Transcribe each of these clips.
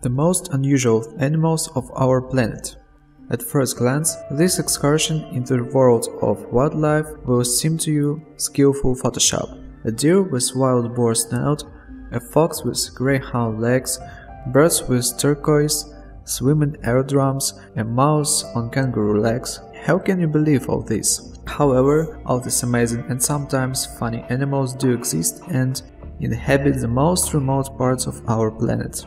the most unusual animals of our planet. At first glance, this excursion into the world of wildlife will seem to you skillful Photoshop. A deer with wild boar snout, a fox with greyhound legs, birds with turquoise, swimming aerodromes, and mouse on kangaroo legs. How can you believe all this? However, all these amazing and sometimes funny animals do exist and inhabit the most remote parts of our planet.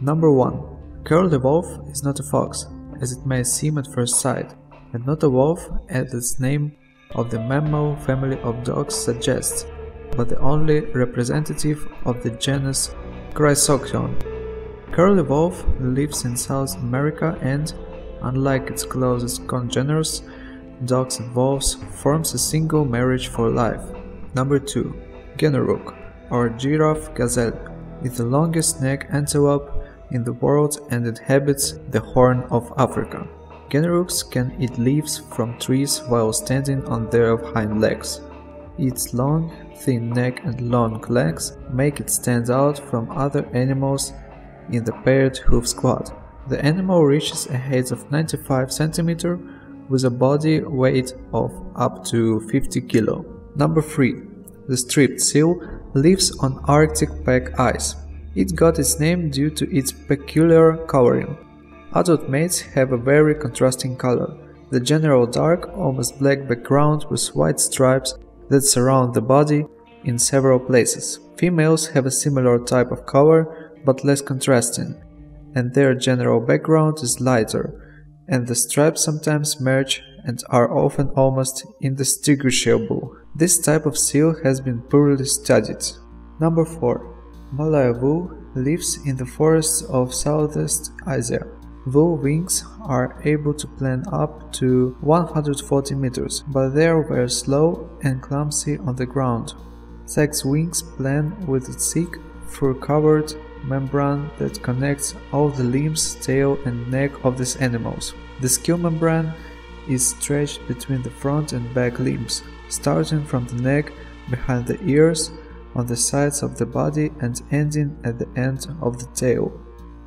Number 1. Curly wolf is not a fox, as it may seem at first sight, and not a wolf as its name of the mammal family of dogs suggests, but the only representative of the genus Chrysocyon. Curly wolf lives in South America and, unlike its closest congeners, dogs and wolves, forms a single marriage for life. Number 2. Gennarook, or giraffe gazelle, is the longest neck antelope in the world and inhabits the Horn of Africa. Gennarooks can eat leaves from trees while standing on their hind legs. Its long, thin neck and long legs make it stand out from other animals in the paired hoof squad. The animal reaches a height of 95 cm with a body weight of up to 50 kg. Number 3. The striped seal lives on Arctic pack ice. It got its name due to its peculiar coloring. Adult mates have a very contrasting color. The general dark, almost black background with white stripes that surround the body in several places. Females have a similar type of color, but less contrasting, and their general background is lighter, and the stripes sometimes merge and are often almost indistinguishable. This type of seal has been poorly studied. Number 4. Malaya Vu lives in the forests of Southeast Asia. Vu wings are able to plan up to 140 meters, but they are very slow and clumsy on the ground. Sex wings plan with its thick, fur-covered membrane that connects all the limbs, tail and neck of these animals. The gill membrane is stretched between the front and back limbs, starting from the neck, behind the ears, on the sides of the body and ending at the end of the tail.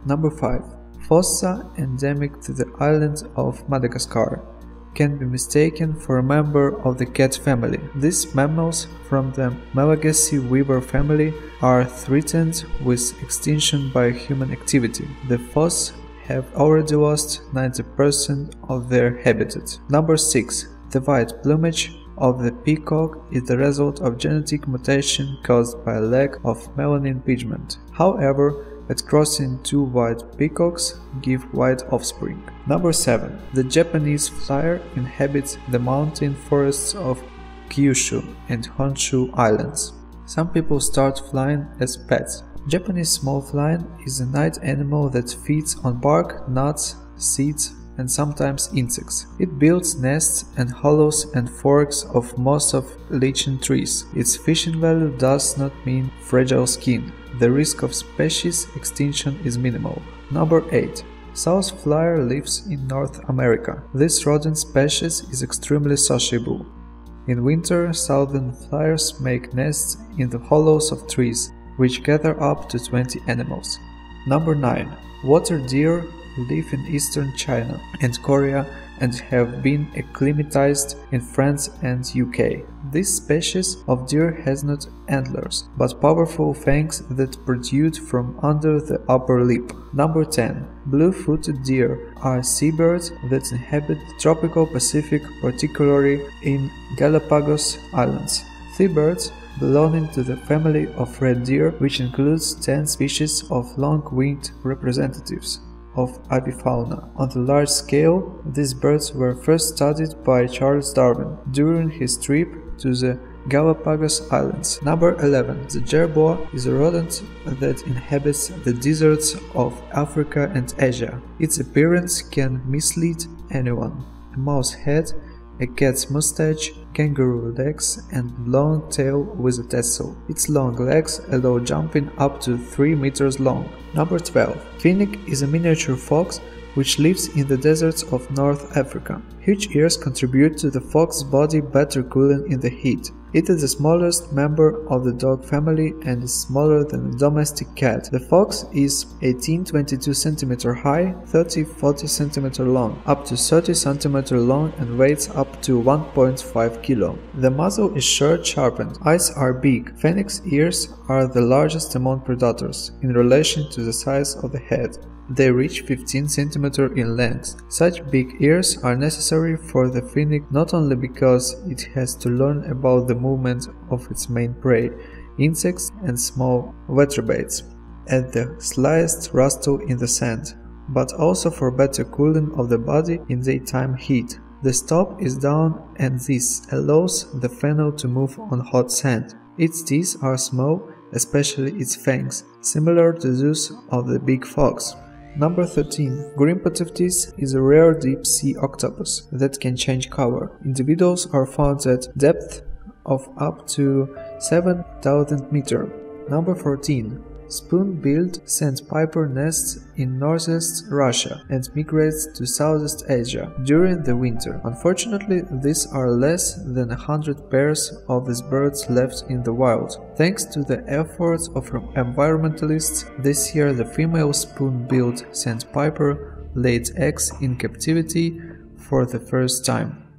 Number 5. Fossa, endemic to the island of Madagascar, can be mistaken for a member of the cat family. These mammals from the Malagasy weaver family are threatened with extinction by human activity. The fossa have already lost 90% of their habitat. Number 6. The white plumage of the peacock is the result of genetic mutation caused by lack of melanin pigment. However, at crossing two white peacocks give white offspring. Number 7. The Japanese flyer inhabits the mountain forests of Kyushu and Honshu Islands. Some people start flying as pets. Japanese small fly is a night animal that feeds on bark, nuts, seeds, and sometimes insects. It builds nests and hollows and forks of most of lichen trees. Its fishing value does not mean fragile skin. The risk of species extinction is minimal. Number 8. South flyer lives in North America. This rodent species is extremely sociable. In winter, southern flyers make nests in the hollows of trees, which gather up to 20 animals. Number 9. Water deer live in eastern China and Korea and have been acclimatized in France and UK. This species of deer has not antlers, but powerful fangs that protrude from under the upper lip. Number 10. Blue-footed deer are seabirds that inhabit the tropical Pacific, particularly in Galapagos Islands. Seabirds belonging to the family of red deer, which includes 10 species of long-winged representatives of avifauna. On the large scale, these birds were first studied by Charles Darwin during his trip to the Galapagos Islands. Number 11. The Jerboa is a rodent that inhabits the deserts of Africa and Asia. Its appearance can mislead anyone. A mouse head, a cat's mustache, kangaroo legs and long tail with a tassel. Its long legs allow jumping up to 3 meters long. Number 12. Fennec is a miniature fox which lives in the deserts of North Africa. Huge ears contribute to the fox's body better cooling in the heat. It is the smallest member of the dog family and is smaller than a domestic cat. The fox is 18-22 cm high, 30-40 cm long, up to 30 cm long and weighs up to 1.5 kg. The muzzle is sharpened, eyes are big. Fennec's ears are the largest among predators, in relation to the size of the head. They reach 15 cm in length. Such big ears are necessary for the fennec not only because it has to learn about the movement of its main prey, insects and small vertebrates, at the slightest rustle in the sand, but also for better cooling of the body in daytime heat. The stop is down and this allows the fennel to move on hot sand. Its teeth are small, especially its fangs, similar to those of the big fox. Number 13. Grimpoteuthis is a rare deep-sea octopus that can change color. Individuals are found at depth of up to 7,000 meters. Number 14. Spoon-billed sandpiper nests in northeast Russia and migrates to Southeast Asia during the winter. Unfortunately, these are less than 100 pairs of these birds left in the wild. Thanks to the efforts of environmentalists, this year the female spoon-billed sandpiper laid eggs in captivity for the first time.